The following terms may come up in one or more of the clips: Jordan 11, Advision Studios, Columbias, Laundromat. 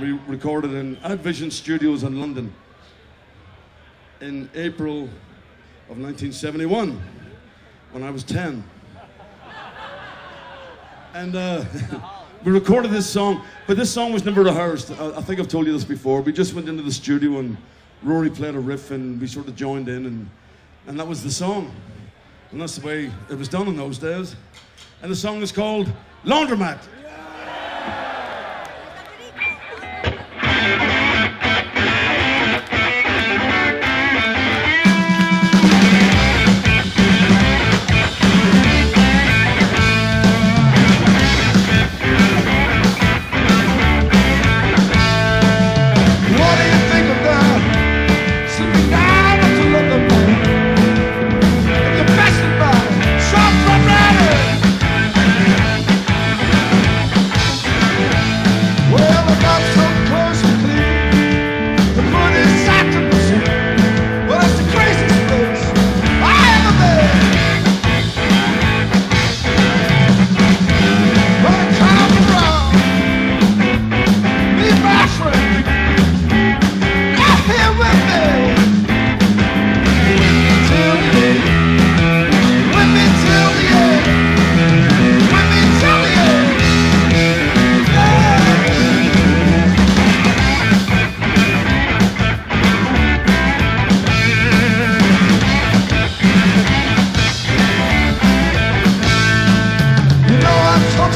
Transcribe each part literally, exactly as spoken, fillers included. we recorded in Advision Studios in London in April of nineteen seventy-one when I was ten. And uh, we recorded this song, but this song was never rehearsed. I, I think I've told you this before. We just went into the studio and Rory played a riff and we sort of joined in, and, and that was the song. And that's the way it was done in those days. And the song is called Laundromat.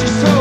She's so